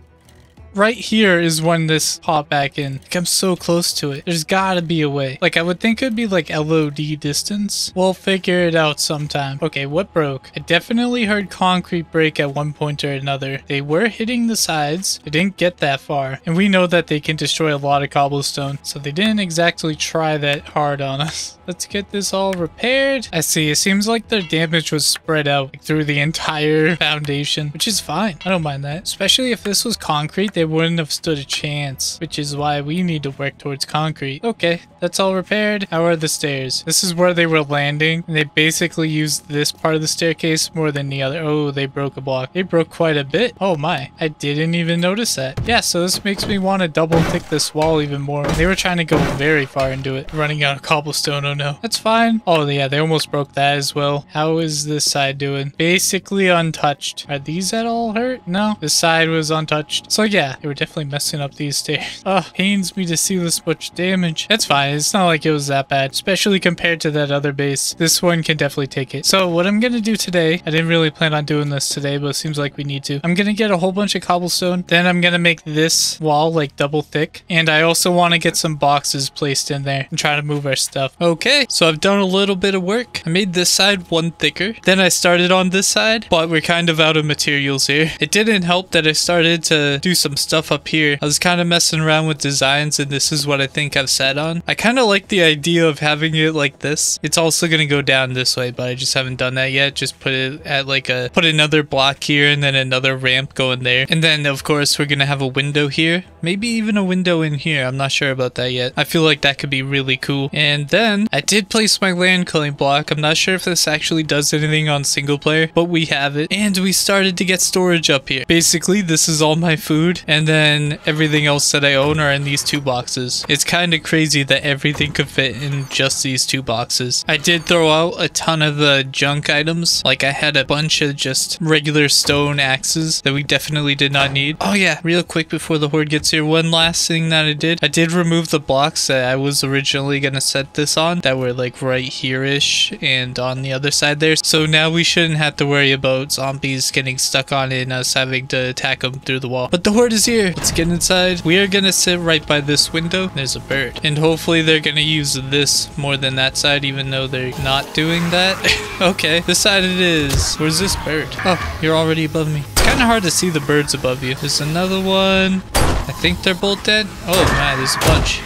Right here is when this popped back in. Like, I'm so close to it. There's gotta be a way. Like, I would think it'd be like LOD distance. We'll figure it out sometime. Okay, what broke? I definitely heard concrete break at one point or another. They were hitting the sides. They didn't get that far. And we know that they can destroy a lot of cobblestone. So they didn't exactly try that hard on us. Let's get this all repaired. I see. It seems like their damage was spread out like, through the entire foundation, which is fine. I don't mind that. Especially if this was concrete, they wouldn't have stood a chance, which is why we need to work towards concrete. Okay, that's all repaired. How are the stairs? This is where they were landing, and they basically used this part of the staircase more than the other. Oh, they broke a block. They broke quite a bit. Oh my, I didn't even notice that. Yeah, so this makes me want to double thick this wall even more. They were trying to go very far into it. Running out of cobblestone, oh no. That's fine. Oh yeah, they almost broke that as well. How is this side doing? Basically untouched. Are these at all hurt? No, this side was untouched. So yeah, they were definitely messing up these stairs. Oh, pains me to see this much damage. That's fine. It's not like it was that bad, especially compared to that other base. This one can definitely take it. So what I'm going to do today, I didn't really plan on doing this today, but it seems like we need to. I'm going to get a whole bunch of cobblestone. Then I'm going to make this wall like double thick. And I also want to get some boxes placed in there and try to move our stuff. Okay, so I've done a little bit of work. I made this side one thicker. Then I started on this side, but we're kind of out of materials here. It didn't help that I started to do some stuff up here. I was kind of messing around with designs, and this is what I think I've sat on. I kind of like the idea of having it like this. It's also going to go down this way, but I just haven't done that yet. Just put it at like a, put another block here and then another ramp going there. And then of course we're going to have a window here. Maybe even a window in here. I'm not sure about that yet. I feel like that could be really cool. And then I did place my land culling block. I'm not sure if this actually does anything on single player, but we have it. And we started to get storage up here. Basically, this is all my food. And and then everything else that I own are in these two boxes. It's kind of crazy that everything could fit in just these two boxes. I did throw out a ton of the junk items. Like I had a bunch of just regular stone axes that we definitely did not need. Oh yeah, real quick before the horde gets here, one last thing that I did remove the blocks that I was originally gonna set this on that were like right here-ish and on the other side there. So now we shouldn't have to worry about zombies getting stuck on it and us having to attack them through the wall. But the horde is here. Let's get inside. We are gonna sit right by this window. There's a bird. And hopefully they're gonna use this more than that side, even though they're not doing that. Okay, this side it is. Where's this bird? Oh, you're already above me. It's kind of hard to see the birds above you. There's another one. I think they're both dead. Oh my, there's a bunch.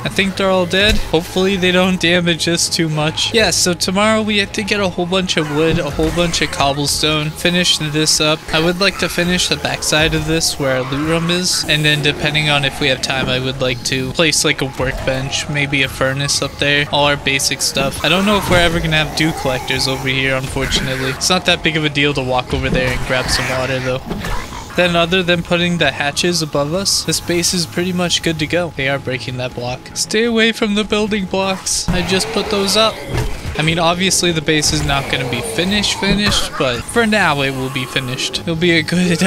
I think they're all dead. Hopefully they don't damage us too much. Yeah, so tomorrow we have to get a whole bunch of wood, a whole bunch of cobblestone, finish this up. I would like to finish the backside of this where our loot room is, and then depending on if we have time, I would like to place like a workbench, maybe a furnace up there, all our basic stuff. I don't know if we're ever gonna have dew collectors over here, unfortunately. It's not that big of a deal to walk over there and grab some water though. Then other than putting the hatches above us, this base is pretty much good to go. They are breaking that block. Stay away from the building blocks. I just put those up. I mean, obviously the base is not going to be finished, but for now it will be finished. It'll be a good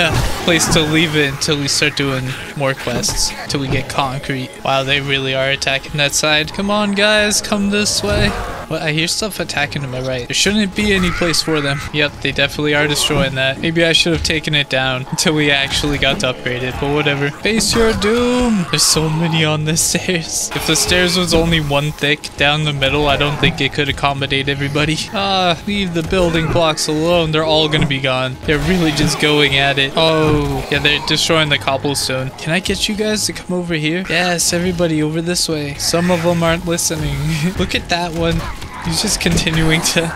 place to leave it until we start doing more quests, until we get concrete. Wow, they really are attacking that side. Come on, guys, come this way. Well, I hear stuff attacking to my right. There shouldn't be any place for them. Yep, they definitely are destroying that. Maybe I should have taken it down until we actually got to upgrade it, but whatever. Face your doom! There's so many on the stairs. If the stairs was only one thick down the middle, I don't think it could accommodate everybody. Leave the building blocks alone. They're all gonna be gone. They're really just going at it. Oh, yeah, they're destroying the cobblestone. Can I get you guys to come over here? Yes, everybody over this way. Some of them aren't listening. Look at that one. He's just continuing to...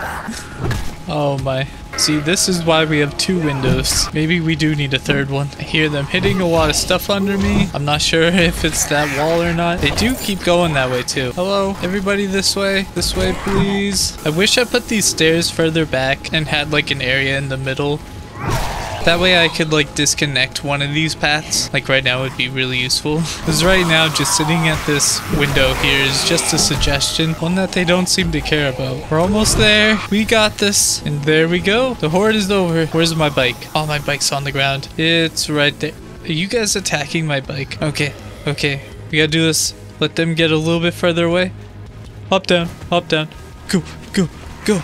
Oh my. See, this is why we have two windows. Maybe we do need a third one. I hear them hitting a lot of stuff under me. I'm not sure if it's that wall or not. They do keep going that way too. Hello, everybody this way please. I wish I put these stairs further back and had like an area in the middle. That way I could like disconnect one of these paths. Like right now would be really useful. Because right now just sitting at this window here is just a suggestion. One that they don't seem to care about. We're almost there. We got this. And there we go. The horde is over. Where's my bike? Oh, my bike's on the ground. It's right there. Are you guys attacking my bike? Okay. Okay. We gotta do this. Let them get a little bit further away. Hop down. Hop down. Go. Go. Go.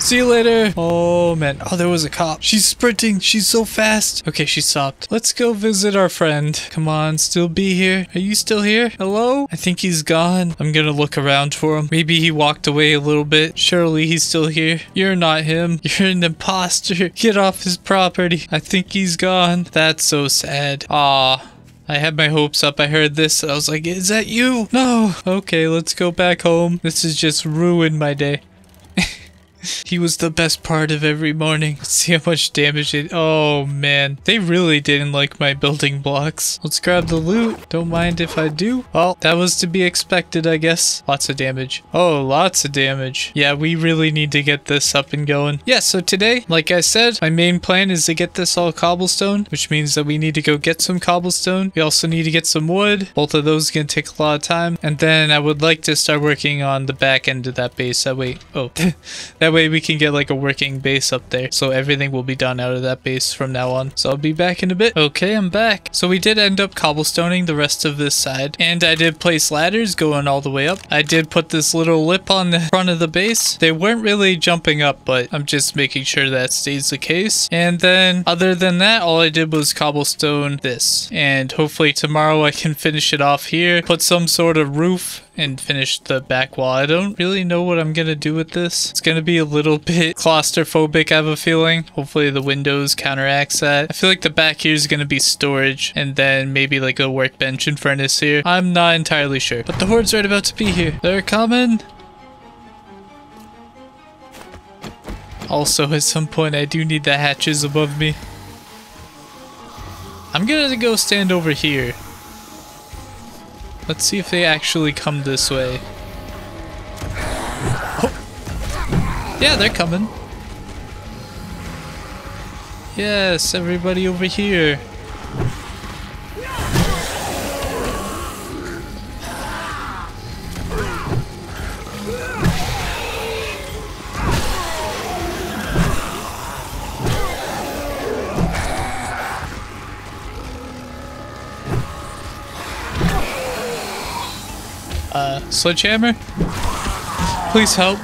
See you later. Oh man. Oh, there was a cop. She's sprinting. She's so fast. Okay, she stopped. Let's go visit our friend. Come on, still be here. Are you still here? Hello? I think he's gone. I'm gonna look around for him. Maybe he walked away a little bit. Surely he's still here. You're not him. You're an imposter. Get off his property. I think he's gone. That's so sad. Aw. I had my hopes up. I heard this. I was like, is that you? No. Okay, let's go back home. This has just ruined my day. He was the best part of every morning. Let's see how much damage it... Oh, man. They really didn't like my building blocks. Let's grab the loot. Don't mind if I do. Well, that was to be expected, I guess. Lots of damage. Oh, lots of damage. Yeah, we really need to get this up and going. Yeah, so today, like I said, my main plan is to get this all cobblestone, which means that we need to go get some cobblestone. We also need to get some wood. Both of those are going to take a lot of time. And then I would like to start working on the back end of that base. That way... Oh. That way we can get like a working base up there, so everything will be done out of that base from now on. So I'll be back in a bit. Okay, I'm back. So we did end up cobblestoning the rest of this side, and I did place ladders going all the way up. I did put this little lip on the front of the base. They weren't really jumping up, but I'm just making sure that stays the case. And then other than that, all I did was cobblestone this, and hopefully tomorrow I can finish it off here, put some sort of roof and finish the back wall. I don't really know what I'm gonna do with this. It's gonna be a little bit claustrophobic, I have a feeling. Hopefully the windows counteracts that. I feel like the back here is gonna be storage, and then maybe like a workbench and furnace here. I'm not entirely sure. But the horde's right about to be here. They're coming. Also, at some point, I do need the hatches above me. I'm gonna go stand over here. Let's see if they actually come this way. Oh. Yeah, they're coming. Yes, everybody over here. Sledgehammer? Please help.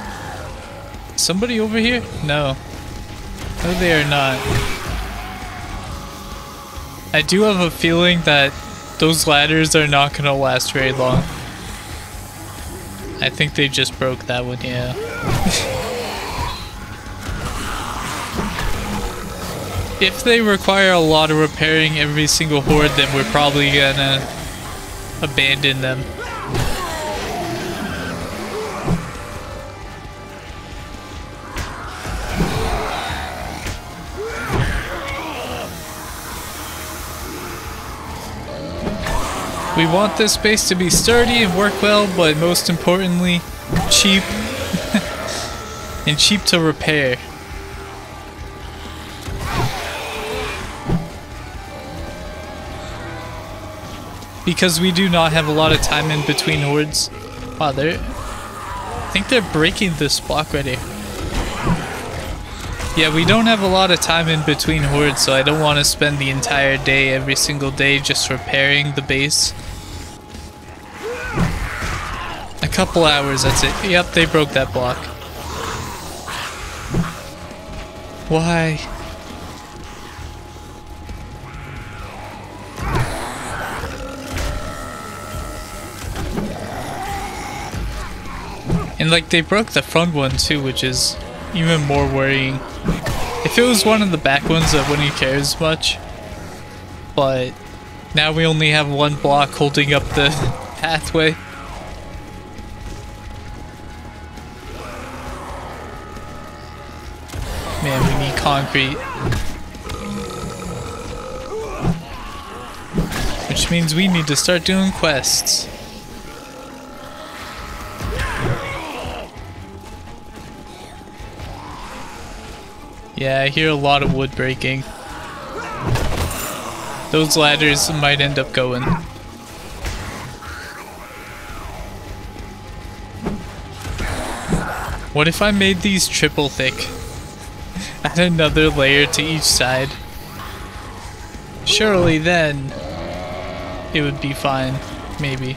Somebody over here? No. No, they are not. I do have a feeling that those ladders are not gonna last very long. I think they just broke that one, yeah. If they require a lot of repairing every single horde, then we're probably gonna abandon them. We want this base to be sturdy and work well, but most importantly, cheap. And cheap to repair. Because we do not have a lot of time in between hordes. Wow, I think they're breaking this block right here. Yeah, we don't have a lot of time in between hordes, so I don't want to spend the entire day, every single day, just repairing the base. Couple hours, that's it. Yep, they broke that block. Why? And like, they broke the front one too, which is even more worrying. If it was one of the back ones, I wouldn't care as much. But now we only have one block holding up the pathway. Concrete, which means we need to start doing quests. Yeah, I hear a lot of wood breaking. Those ladders might end up going. What if I made these triple thick? Add another layer to each side. Surely then it would be fine, maybe.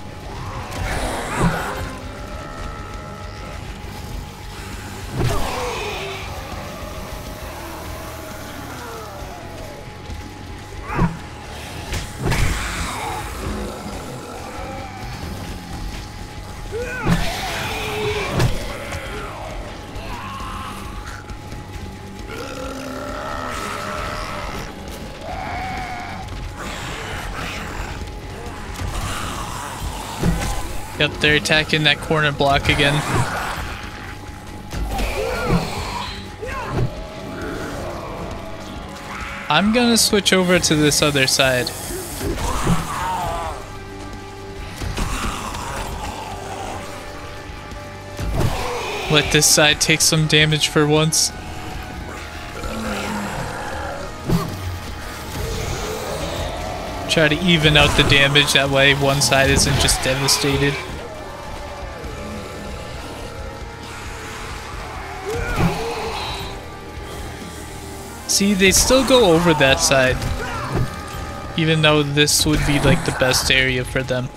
Yep, they're attacking that corner block again. I'm gonna switch over to this other side. Let this side take some damage for once. Try to even out the damage, that way one side isn't just devastated. See, they still go over that side, even though this would be like the best area for them.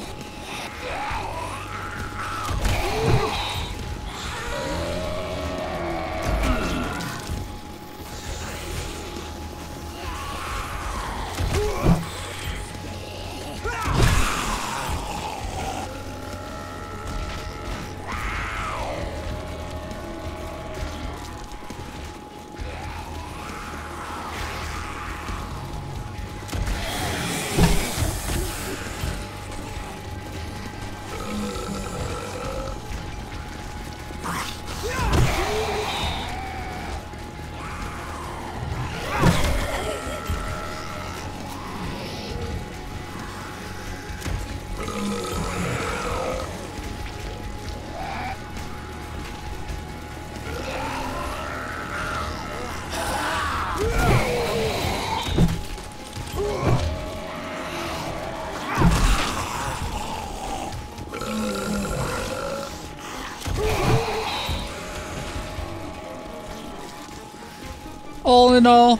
all in all,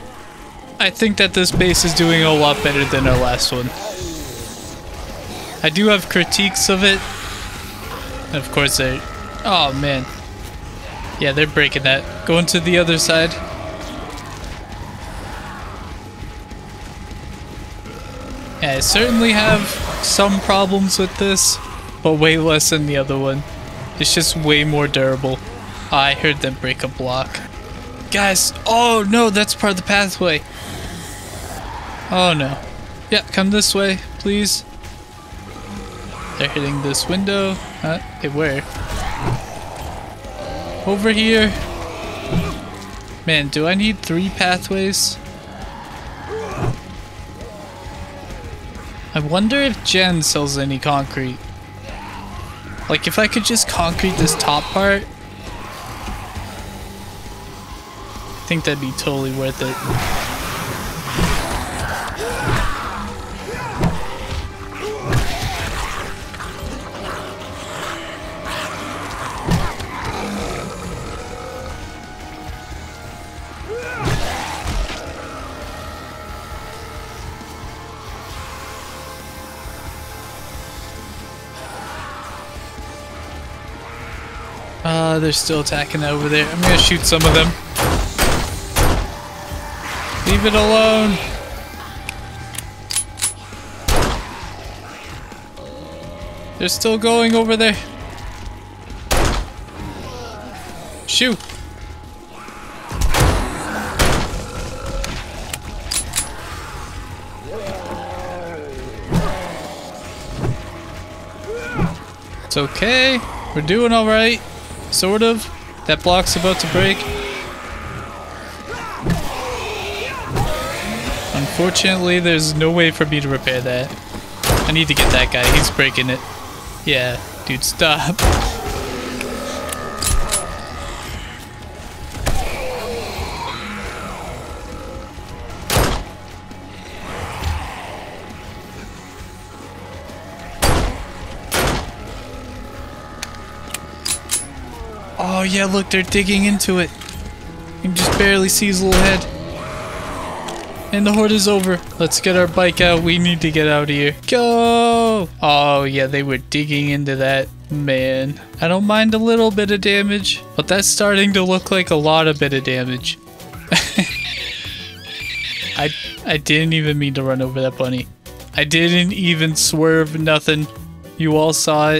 I think that this base is doing a lot better than our last one. I do have critiques of it. And of course they... Oh, man. Yeah, they're breaking that. Going to the other side. Yeah, I certainly have some problems with this, but way less than the other one. It's just way more durable. I heard them break a block. Guys, oh no, that's part of the pathway. Oh no. Yeah, come this way, please. They're hitting this window. Okay, where? Over here. Man, do I need 3 pathways? I wonder if Jen sells any concrete. Like, if I could just concrete this top part, I think that'd be totally worth it. They're still attacking over there. I'm gonna shoot some of them. Leave it alone. They're still going over there. Shoot. It's okay. We're doing all right. Sort of. That block's about to break. Unfortunately, there's no way for me to repair that. I need to get that guy. He's breaking it. Yeah, dude, stop. Oh yeah, look, they're digging into it. You can just barely see his little head. And the horde is over. Let's get our bike out. We need to get out of here. Go! Oh yeah, they were digging into that. Man, I don't mind a little bit of damage, but that's starting to look like a lot of bit of damage. I didn't even mean to run over that bunny. I didn't even swerve, nothing. You all saw it.